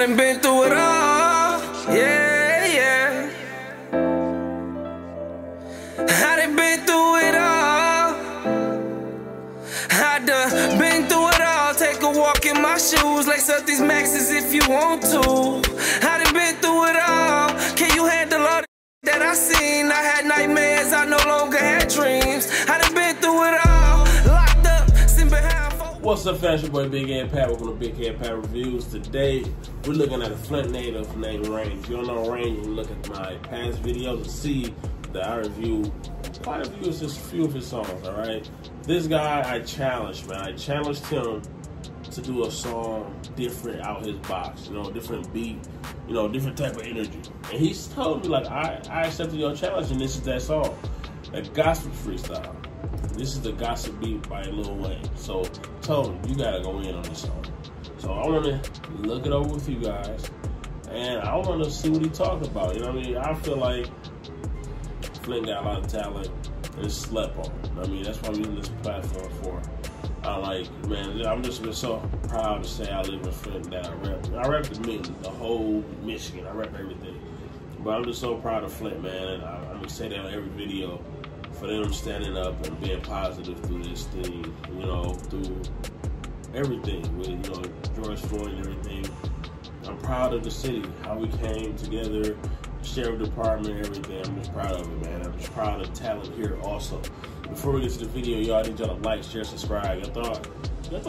done been through it all. Yeah, yeah. I done been through it all. I done been through it all. Take a walk in my shoes. Lace up these maxes if you want to. I done been through it all. Can you handle all the that I seen? I had nightmares. I no longer had dreams. I done been through it all. What's up, fashion boy? Big Head Pat. Welcome to Big Head Pat Reviews. Today, we're looking at a Flint native named Rein. If you don't know Rein, you can look at my past videos and see that I review quite a few of his songs, alright? This guy, I challenged, man. I challenged him to do a song different out his box, you know, different beat, you know, different type of energy. And he's told me, like, I accepted your challenge and this is that song. That gospel freestyle. This is the gossip beat by Lil Wayne. So, told him, you gotta go in on this song. So, I wanna look it over with you guys, and I wanna see what he talked about. You know what I mean? I feel like Flint got a lot of talent and it's slept on. You know what I mean? That's what I'm using this platform for. I'm like, man, I'm just been so proud to say I live in Flint, that I rap. I rap the whole Michigan, I rap everything. But I'm just so proud of Flint, man, and I'm gonna say that on every video. For them standing up and being positive through this thing, you know, through everything with, you know, George Floyd and everything. I'm proud of the city, how we came together, sheriff department, everything. I'm just proud of it, man. I'm just proud of talent here also. Before we get to the video, y'all, I need y'all to like, share, subscribe. Y'all thought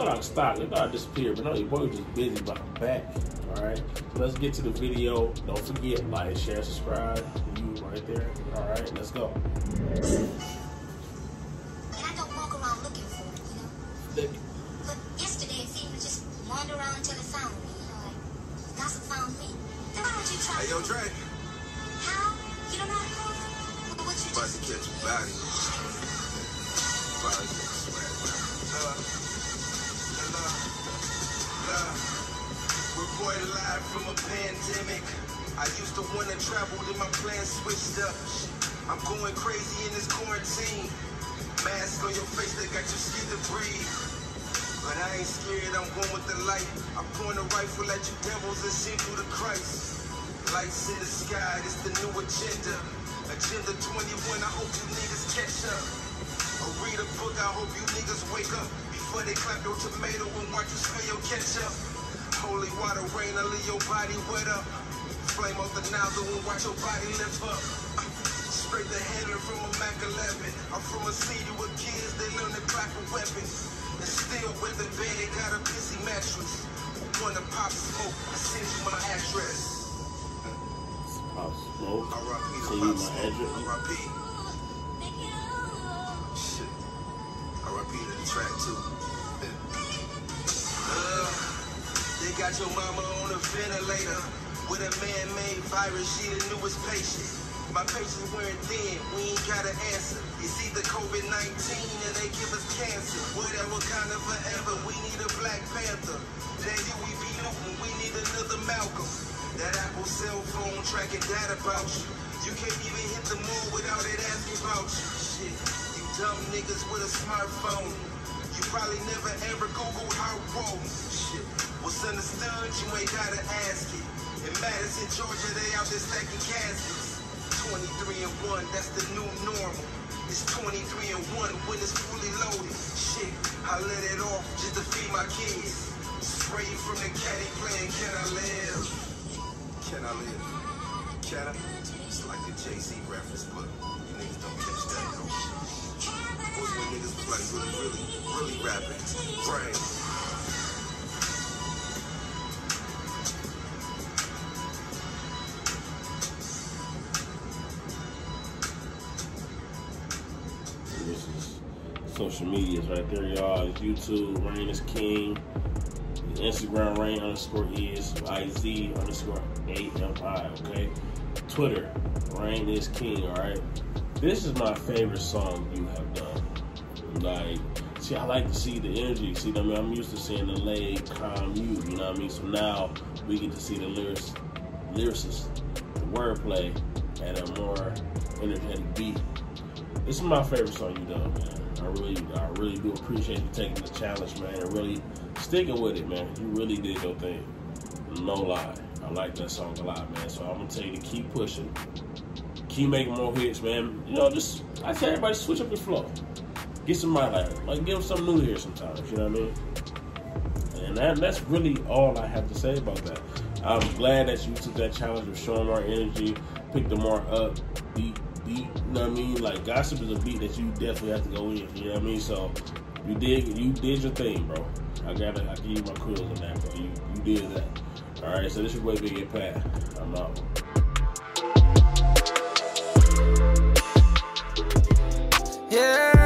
I'd stop, y'all thought I'd disappear, but no, your boy was just busy, but I'm back, all right? So let's get to the video. Don't forget, like, share, subscribe. Right there. All right, let's go. And I don't walk around looking for it, you know. But yesterday it seemed to just wander around until it found me, you know, like gossip found me. Then why would you try? Hey, yo, Drake. How? You don't know how to call me? What would you do? About to catch your body. Body. Hello. Love. We're born alive from a pandemic. I used to want to travel, then my plans switched up. I'm going crazy in this quarantine. Mask on your face, they got you scared to breathe. But I ain't scared, I'm going with the light. I'm pouring a rifle at you devils and see through the Christ. Lights in the sky, it's the new agenda. Agenda 21, I hope you niggas catch up. I read a book, I hope you niggas wake up. Before they clap your tomato and watch you spill your ketchup. Holy water, rain, I leave your body wet up. Flame off the nozzle and watch your body lift up. Straight the header from a Mac 11. I'm from a city with kids, they learn to crack a weapon. And still with the bed, they got a busy mattress. Wanna pop smoke, I send you my address. Pop smoke, send you my address. R.I.P. Shit. R.I.P. to the track too. They got your mama on a ventilator. With a man-made virus, she the newest patient. My patients wearing thin, we ain't got an answer. It's either COVID-19 and they give us cancer. Whatever kind of forever, we need a Black Panther. Then you we be looting, we need another Malcolm. That Apple cell phone tracking data about you. You can't even hit the moon without it asking about you. Shit, you dumb niggas with a smartphone. You probably never ever Google how wrong. Shit, what's understood, you ain't gotta ask it. In Madison, Georgia, they out there stacking Kansas. 23-1, that's the new normal. It's 23-1 when it's fully loaded. Shit, I let it off just to feed my kids. Sprayed from the caddy playing, can I live? Can I live? Can I? It's like the Jay-Z reference, but you niggas don't catch that, though. What's when niggas look like really rapping? Brains. Social media is right there, y'all. YouTube, Rein is King. Instagram, Rein _ is IZ _ AMI, okay? Twitter, Rein is King, alright? This is my favorite song you have done. Like, see, I like to see the energy. See, I mean, I'm used to seeing the laid, calm, you know what I mean? So now we get to see the lyrics, the wordplay, and a more energetic beat. This is my favorite song you done, man. I really do appreciate you taking the challenge, man, and really sticking with it, man. You really did your thing. No lie. I like that song a lot, man. So I'm going to tell you to keep pushing. Keep making more hits, man. You know, just, I tell everybody, switch up your flow. Get somebody like give them something new here sometimes, you know what I mean? And that's really all I have to say about that. I'm glad that you took that challenge of showing our energy, picked the more upbeat beat, you know what I mean? Like, gossip is a beat that you definitely have to go in, you know what I mean? So, you did your thing, bro. I give you my kudos on that, bro. You did that. All right, so this is your boy, Big Head Pat. I'm out. Yeah.